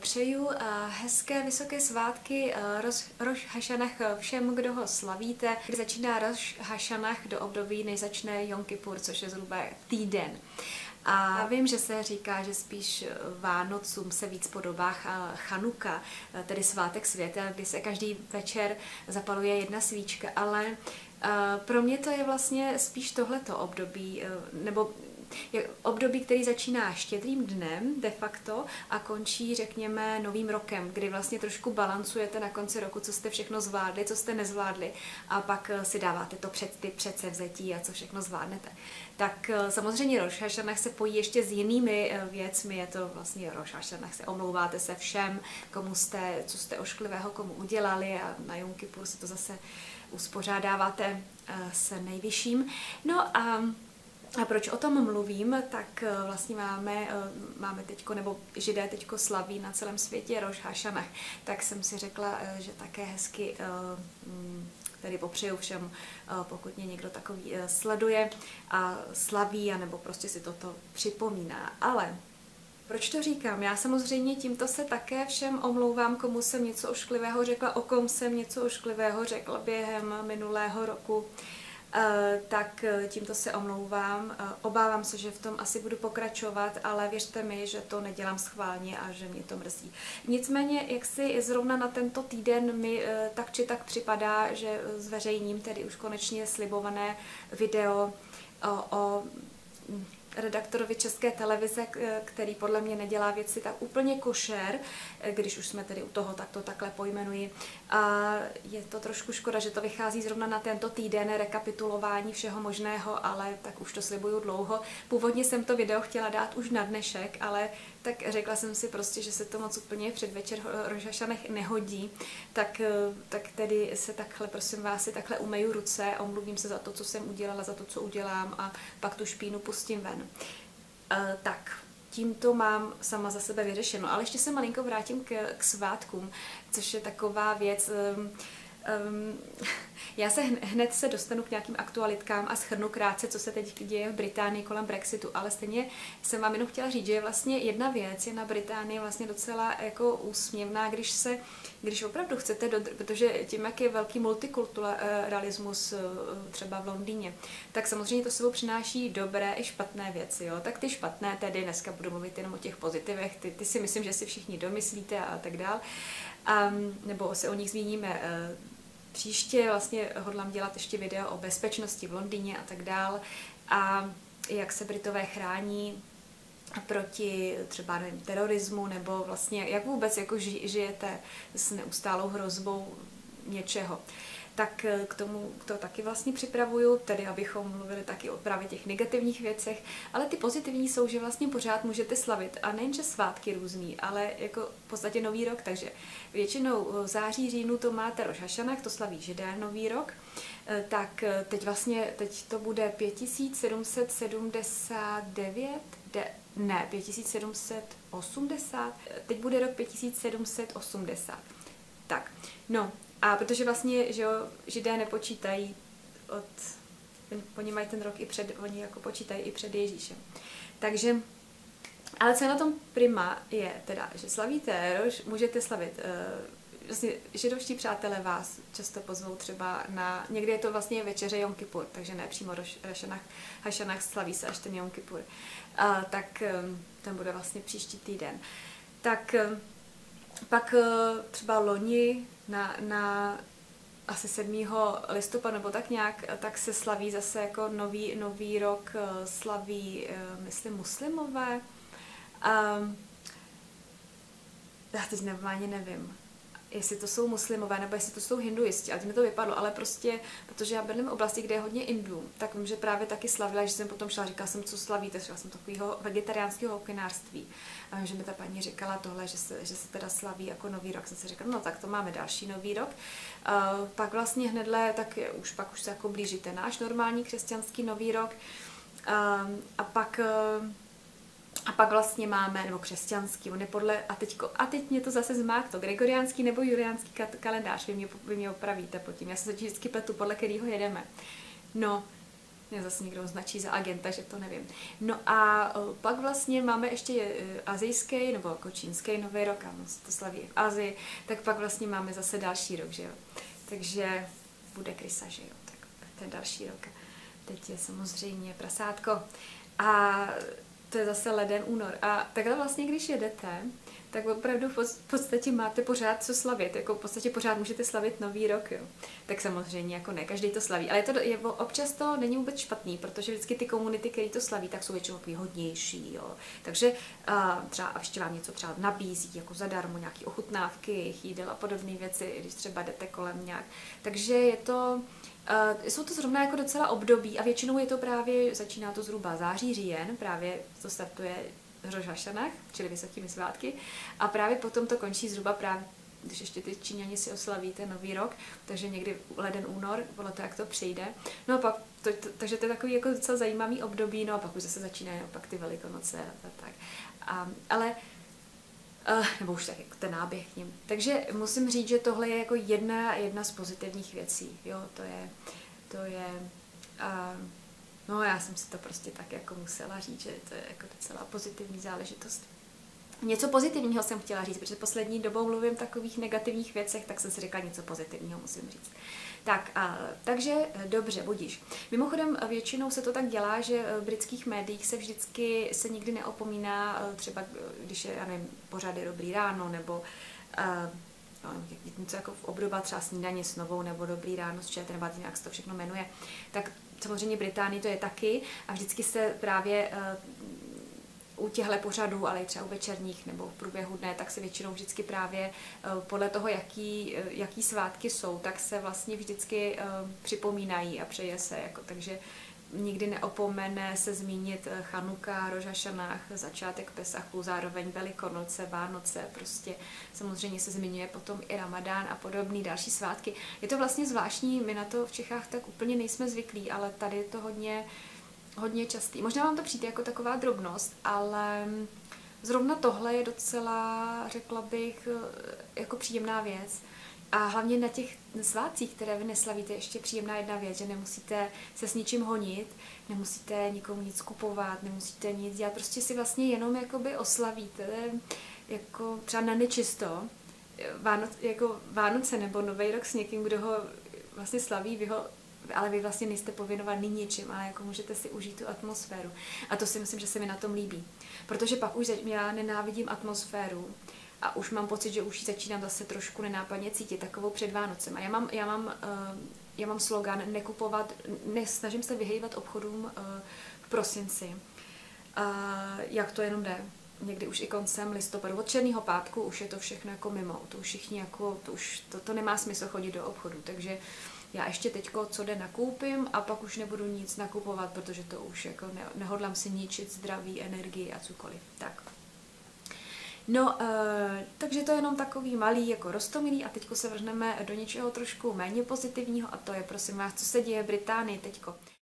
přeju hezké vysoké svátky Rosh Hashanah všem, kdo ho slavíte. Kdy začíná Rosh Hashanah do období, než začne Jom Kippur, což je zhruba týden. A vím, že se říká, že spíš Vánocům se víc podobá Chanuka, tedy svátek světla, kdy se každý večer zapaluje jedna svíčka, ale pro mě to je vlastně spíš tohleto období, nebo období, který začíná štědrým dnem de facto a končí, řekněme, novým rokem, kdy vlastně trošku balancujete na konci roku, co jste všechno zvládli, co jste nezvládli, a pak si dáváte to předsevzetí a co všechno zvládnete. Tak samozřejmě Rosh Hashanah se pojí ještě s jinými věcmi, je to vlastně Rosh Hashanah, se omlouváte se všem, komu jste, co jste ošklivého komu udělali, a na Jom Kippur si to zase uspořádáváte s nejvyšším. No a proč o tom mluvím, tak vlastně máme teďko, nebo Židé teďko slaví na celém světě Rosh Hashanah, tak jsem si řekla, že také hezky tady popřeju všem, pokud mě někdo takový sleduje a slaví, anebo prostě si toto připomíná. Ale proč to říkám? Já samozřejmě tímto se také všem omlouvám, komu jsem něco ošklivého řekla, o kom jsem něco ošklivého řekla během minulého roku. Tak tímto se omlouvám. Obávám se, že v tom asi budu pokračovat, ale věřte mi, že to nedělám schválně a že mě to mrzí. Nicméně, jak si zrovna na tento týden mi tak či tak připadá, že zveřejním tedy už konečně slibované video o redaktorovi České televize, který podle mě nedělá věci tak úplně košer, když už jsme tedy u toho, tak to takhle pojmenuji. A je to trošku škoda, že to vychází zrovna na tento týden, rekapitulování všeho možného, ale tak už to slibuju dlouho. Původně jsem to video chtěla dát už na dnešek, ale tak řekla jsem si prostě, že se to moc úplně předvečer Rosh Hashanah nehodí, tak tedy se takhle, prosím vás, si takhle umeju ruce, omluvím se za to, co jsem udělala, za to, co udělám, a pak tu špínu pustím ven. Tak, tímto mám sama za sebe vyřešeno, ale ještě se malinko vrátím k svátkům, což je taková věc. Já se hned dostanu k nějakým aktualitkám a shrnu krátce, co se teď děje v Británii kolem Brexitu, ale stejně jsem vám jenom chtěla říct, že vlastně jedna věc je na Británii vlastně docela jako úsměvná, když opravdu chcete, protože tím, jak je velký multikulturalismus třeba v Londýně, tak samozřejmě to sebou přináší dobré i špatné věci, jo? Tak ty špatné, tedy dneska budu mluvit jenom o těch pozitivech, ty si myslím, že si všichni domyslíte a tak dál, nebo se o nich zmíníme příště. Vlastně hodlám dělat ještě video o bezpečnosti v Londýně a tak dál, a jak se Britové chrání proti třeba, nevím, terorismu, nebo vlastně jak vůbec jako žijete s neustálou hrozbou něčeho. Tak k tomu to taky vlastně připravuju, tedy abychom mluvili taky o právě těch negativních věcech, ale ty pozitivní jsou, že vlastně pořád můžete slavit, a nejenže svátky různý, ale jako v podstatě nový rok, takže většinou září, říjnu to máte Rosh Hashanah, to slaví Židé nový rok, tak teď to bude 5780, teď bude rok 5780, tak, no. A protože vlastně, že jo, Židé nepočítají oni mají ten rok oni jako počítají i před Ježíšem. Takže, ale co je na tom prima, je teda, že slavíte, můžete slavit, vlastně židovští přátelé vás často pozvou třeba na, někdy je to vlastně večeře Jom Kippur, takže ne přímo Hashanah, slaví se až ten Jom Kippur. Tak ten bude vlastně příští týden. Tak pak třeba loni na asi 7. listopadu nebo tak nějak, tak se slaví zase jako nový rok, slaví, myslím, muslimové. Já teď normálně nevím, jestli to jsou muslimové, nebo jestli to jsou hinduisti, ale mi to vypadlo, ale prostě, protože já bydlím v oblasti, kde je hodně Indů, tak vím, že právě taky slavila, že jsem potom šla, říkala jsem, co slavíte, šla jsem takového vegetariánského okynářství. A vím, že mi ta paní říkala tohle, že se teda slaví jako nový rok. Jsem si řekla, no tak to máme další nový rok. Pak vlastně hnedle, tak pak už se jako blíží ten náš normální křesťanský nový rok. A pak vlastně máme, nebo křesťanský, on je podle, a teď mě to zase zmáklo, Gregoriánský nebo Juliánský kalendář, vy mě opravíte pod tím, já se vždycky pletu, podle kterého jedeme. No, Mě zase někdo označí za agenta, že to nevím. No a pak vlastně máme ještě asijský nebo jako čínský nový rok, a to slaví v Asii, tak pak vlastně máme zase další rok, že jo. Takže bude krysa, že jo, tak ten další rok. Teď je samozřejmě prasátko. A to je zase leden, únor. A takhle vlastně, když jedete, tak opravdu v podstatě máte pořád co slavit. Jako v podstatě pořád můžete slavit nový rok, jo. Tak samozřejmě jako ne, každý to slaví. Ale je občas to není vůbec špatný, protože vždycky ty komunity, které to slaví, tak jsou většinou hodnější, jo. Takže třeba a ještě vám něco třeba nabízí, jako zadarmo nějaké ochutnávky, jídel a podobné věci, když třeba jdete kolem nějak. Takže je to... jsou to zrovna jako docela období a většinou je to právě, začíná to zhruba září, říjen, právě to startuje v Rosh Hashanah, čili vysokými svátky, a právě potom to končí zhruba právě, když ještě ty Číňani si oslaví ten nový rok, takže někdy leden, únor, podle toho, jak to přijde. No a pak, takže to je takový jako docela zajímavý období, no a pak už zase začínají opak ty Velikonoce a tak. Nebo už tak, ten náběh k ním. Takže musím říct, že tohle je jako jedna z pozitivních věcí, jo, no já jsem si to prostě tak jako musela říct, že to je jako docela pozitivní záležitost. Něco pozitivního jsem chtěla říct, protože poslední dobou mluvím o takových negativních věcech, tak jsem si řekla něco pozitivního, musím říct. Takže dobře, budíš. Mimochodem většinou se to tak dělá, že v britských médiích se nikdy neopomíná, třeba když je, já nevím, pořád je Dobrý ráno, nebo něco jako v obdoba třeba Snídaně s Novou, nebo Dobrý ráno s ČT, nebo jak se to všechno jmenuje. Tak samozřejmě Británii to je taky a vždycky se právě... u těchto pořadů, ale i třeba u večerních nebo v průběhu dne, tak se většinou vždycky právě podle toho, jaký svátky jsou, tak se vlastně vždycky připomínají a přeje se. Jako, takže nikdy neopomene se zmínit Chanuka, Rosh Hashanah, začátek Pesachu, zároveň Velikonoce, Vánoce, prostě samozřejmě se zmiňuje potom i ramadán a podobné další svátky. Je to vlastně zvláštní, my na to v Čechách tak úplně nejsme zvyklí, ale tady je to hodně častý. Možná vám to přijde jako taková drobnost, ale zrovna tohle je docela, řekla bych, jako příjemná věc. A hlavně na těch svátcích, které vy neslavíte, ještě příjemná jedna věc, že nemusíte se s ničím honit, nemusíte nikomu nic kupovat, nemusíte nic dělat, prostě si vlastně jenom jakoby oslavíte, jako třeba na nečisto, jako Vánoce nebo Nový rok s někým, kdo ho vlastně slaví, ale vy vlastně nejste povinovaný ničím, ale jako můžete si užít tu atmosféru. A to si myslím, že se mi na tom líbí. Protože pak už já nenávidím atmosféru a už mám pocit, že už ji začínám zase trošku nenápadně cítit, takovou před Vánocem. A já mám slogan nekupovat, nesnažím se vyhýbat obchodům v prosinci. Jak to jenom jde. Někdy už i koncem listopadu, od Černého pátku už je to všechno jako mimo. To už všichni jako, to nemá smysl chodit do obchodu, takže já ještě teďko co den nakoupím a pak už nebudu nic nakupovat, protože to už jako nehodlám si ničit zdraví, energii a cokoliv. Tak. No, takže to je jenom takový malý jako roztomilý a teďko se vrhneme do něčeho trošku méně pozitivního a to je, prosím vás, co se děje v Británii teďko.